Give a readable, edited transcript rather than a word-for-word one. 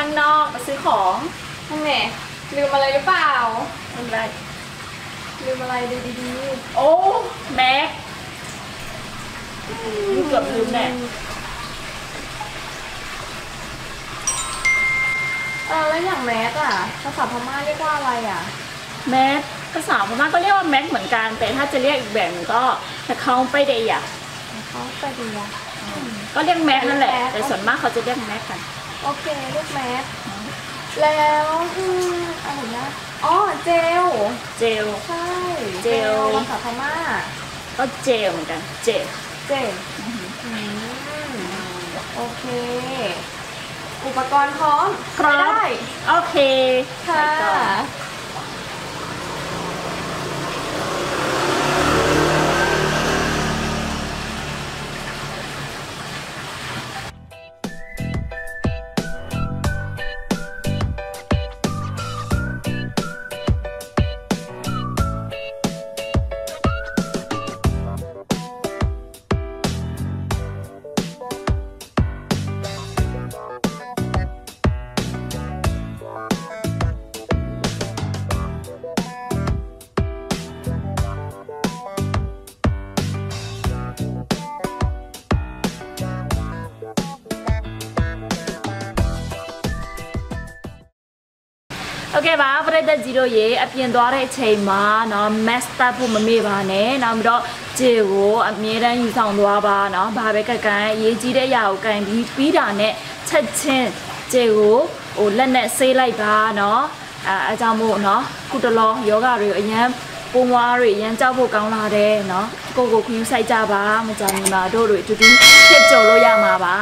ข้างนอกไปซื้อของห้องแม่ลืมอะไรหรือเปล่าอะไรลืมอะไรดีๆโอ้แม็กเกือบลืมแน่แล้วอย่างแม็กอะภาษาพม่าเรียกว่าอะไรอะแม็กภาษาพม่าก็เรียกว่าแม็กเหมือนกันแต่ถ้าจะเรียกอีกแบบนึงก็เขาไปเดียะเขาไปเดียะก็เรียกแม็กนั่นแหละแต่ส่วนมากเขาจะเรียกแม็กกันโอเคเรียกแม็กแล้วอะไรนะอ๋อเจลเจลใช่เจลภาษาพม่าก็เจลเหมือนกันเจลเจลโอเคอุปกรณ์พร้อมได้โอเคค่ะโอเคบ้าประเดี๋ยวจีโร่เย่อภิญญาอะไรใช่ไหมนะแมสตาผู้มันมีบ้านเองนะมีเราเจ้าอภิญญาอยู่ทางด้านบ้านนะบ้าไปกันกันเย่จีได้ยาวกันดีปีด้านเนี่ยชัดเจนเจ้าโอ้เล่นเนี่ยเซไลบ้านนะอาจารย์โมนะกูจะลองยกอะไรอย่างเงี้ยปุ่มว่าอะไรอย่างเงี้ยเจ้าพวกกังลาเดนะกูคิวใส่จ้าบ้ามันจะมีมาดูด้วยจุดที่เทปโจโลยามาบ้า